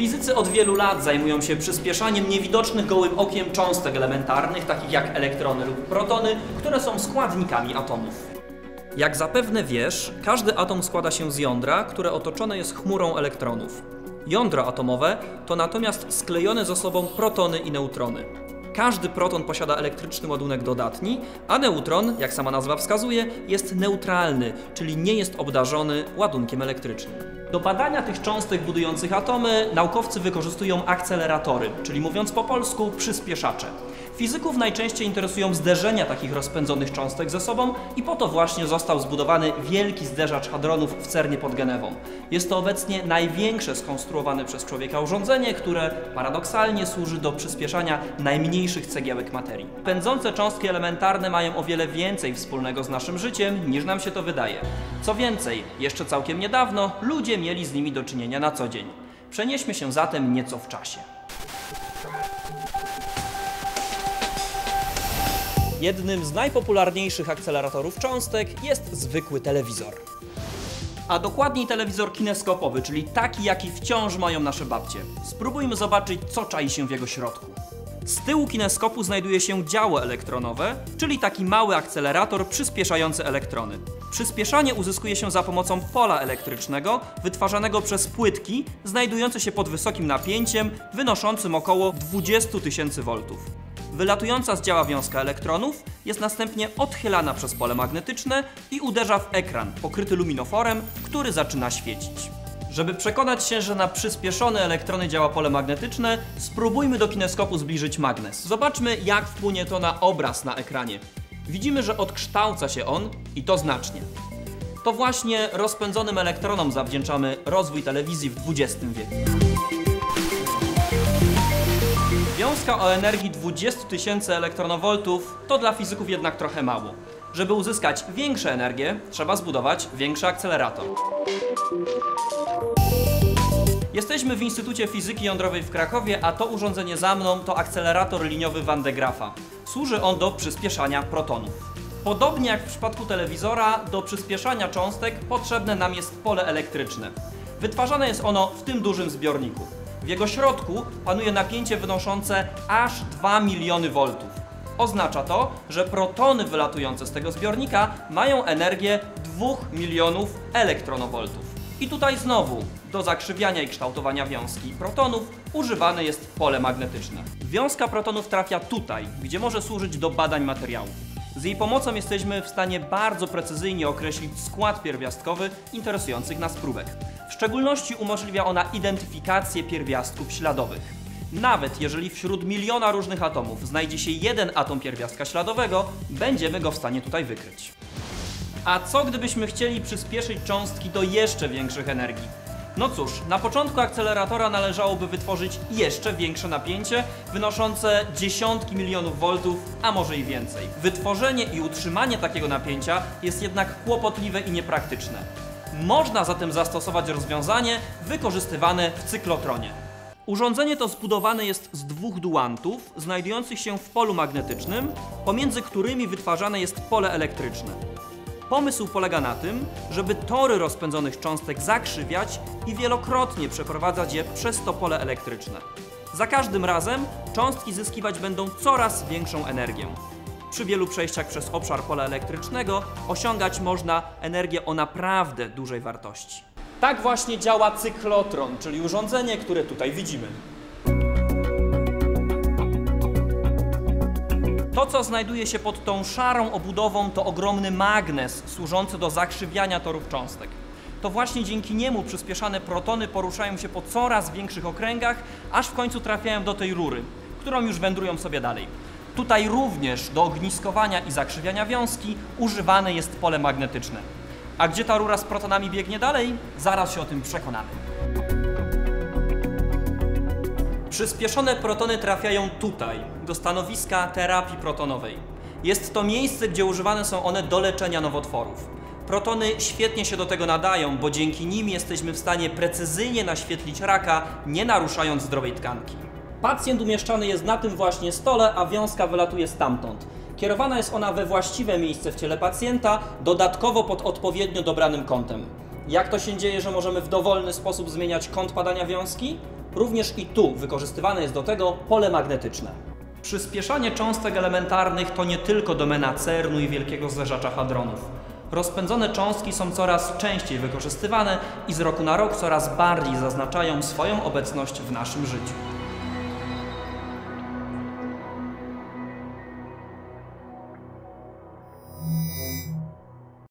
Fizycy od wielu lat zajmują się przyspieszaniem niewidocznych gołym okiem cząstek elementarnych, takich jak elektrony lub protony, które są składnikami atomów. Jak zapewne wiesz, każdy atom składa się z jądra, które otoczone jest chmurą elektronów. Jądra atomowe to natomiast sklejone ze sobą protony i neutrony. Każdy proton posiada elektryczny ładunek dodatni, a neutron, jak sama nazwa wskazuje, jest neutralny, czyli nie jest obdarzony ładunkiem elektrycznym. Do badania tych cząstek budujących atomy naukowcy wykorzystują akceleratory, czyli mówiąc po polsku przyspieszacze. Fizyków najczęściej interesują zderzenia takich rozpędzonych cząstek ze sobą i po to właśnie został zbudowany wielki zderzacz hadronów w CERNie pod Genewą. Jest to obecnie największe skonstruowane przez człowieka urządzenie, które paradoksalnie służy do przyspieszania najmniejszych cegiełek materii. Pędzące cząstki elementarne mają o wiele więcej wspólnego z naszym życiem, niż nam się to wydaje. Co więcej, jeszcze całkiem niedawno ludzie mieli z nimi do czynienia na co dzień. Przenieśmy się zatem nieco w czasie. Jednym z najpopularniejszych akceleratorów cząstek jest zwykły telewizor. A dokładniej telewizor kineskopowy, czyli taki, jaki wciąż mają nasze babcie. Spróbujmy zobaczyć, co czai się w jego środku. Z tyłu kineskopu znajduje się działo elektronowe, czyli taki mały akcelerator przyspieszający elektrony. Przyspieszanie uzyskuje się za pomocą pola elektrycznego wytwarzanego przez płytki znajdujące się pod wysokim napięciem wynoszącym około 20 000 V. Wylatująca z działa wiązka elektronów jest następnie odchylana przez pole magnetyczne i uderza w ekran pokryty luminoforem, który zaczyna świecić. Żeby przekonać się, że na przyspieszone elektrony działa pole magnetyczne, spróbujmy do kineskopu zbliżyć magnes. Zobaczmy, jak wpłynie to na obraz na ekranie. Widzimy, że odkształca się on i to znacznie. To właśnie rozpędzonym elektronom zawdzięczamy rozwój telewizji w XX wieku. Wiązka o energii 20 000 eV to dla fizyków jednak trochę mało. Żeby uzyskać większe energie, trzeba zbudować większy akcelerator. Jesteśmy w Instytucie Fizyki Jądrowej w Krakowie, a to urządzenie za mną to akcelerator liniowy Van de Graaffa. Służy on do przyspieszania protonów. Podobnie jak w przypadku telewizora, do przyspieszania cząstek potrzebne nam jest pole elektryczne. Wytwarzane jest ono w tym dużym zbiorniku. W jego środku panuje napięcie wynoszące aż 2 000 000 V. Oznacza to, że protony wylatujące z tego zbiornika mają energię 2 000 000 eV. I tutaj znowu do zakrzywiania i kształtowania wiązki protonów używane jest pole magnetyczne. Wiązka protonów trafia tutaj, gdzie może służyć do badań materiałów. Z jej pomocą jesteśmy w stanie bardzo precyzyjnie określić skład pierwiastkowy interesujących nas próbek. W szczególności umożliwia ona identyfikację pierwiastków śladowych. Nawet jeżeli wśród miliona różnych atomów znajdzie się jeden atom pierwiastka śladowego, będziemy go w stanie tutaj wykryć. A co gdybyśmy chcieli przyspieszyć cząstki do jeszcze większych energii? No cóż, na początku akceleratora należałoby wytworzyć jeszcze większe napięcie, wynoszące dziesiątki milionów voltów, a może i więcej. Wytworzenie i utrzymanie takiego napięcia jest jednak kłopotliwe i niepraktyczne. Można zatem zastosować rozwiązanie wykorzystywane w cyklotronie. Urządzenie to zbudowane jest z 2 duantów znajdujących się w polu magnetycznym, pomiędzy którymi wytwarzane jest pole elektryczne. Pomysł polega na tym, żeby tory rozpędzonych cząstek zakrzywiać i wielokrotnie przeprowadzać je przez to pole elektryczne. Za każdym razem cząstki zyskiwać będą coraz większą energię. Przy wielu przejściach przez obszar pola elektrycznego osiągać można energię o naprawdę dużej wartości. Tak właśnie działa cyklotron, czyli urządzenie, które tutaj widzimy. To, co znajduje się pod tą szarą obudową, to ogromny magnes służący do zakrzywiania torów cząstek. To właśnie dzięki niemu przyspieszane protony poruszają się po coraz większych okręgach, aż w końcu trafiają do tej rury, którą już wędrują sobie dalej. Tutaj również do ogniskowania i zakrzywiania wiązki używane jest pole magnetyczne. A gdzie ta rura z protonami biegnie dalej? Zaraz się o tym przekonamy. Przyspieszone protony trafiają tutaj, do stanowiska terapii protonowej. Jest to miejsce, gdzie używane są one do leczenia nowotworów. Protony świetnie się do tego nadają, bo dzięki nim jesteśmy w stanie precyzyjnie naświetlić raka, nie naruszając zdrowej tkanki. Pacjent umieszczany jest na tym właśnie stole, a wiązka wylatuje stamtąd. Kierowana jest ona we właściwe miejsce w ciele pacjenta, dodatkowo pod odpowiednio dobranym kątem. Jak to się dzieje, że możemy w dowolny sposób zmieniać kąt padania wiązki? Również i tu wykorzystywane jest do tego pole magnetyczne. Przyspieszanie cząstek elementarnych to nie tylko domena CERN-u i wielkiego zderzacza hadronów. Rozpędzone cząstki są coraz częściej wykorzystywane i z roku na rok coraz bardziej zaznaczają swoją obecność w naszym życiu.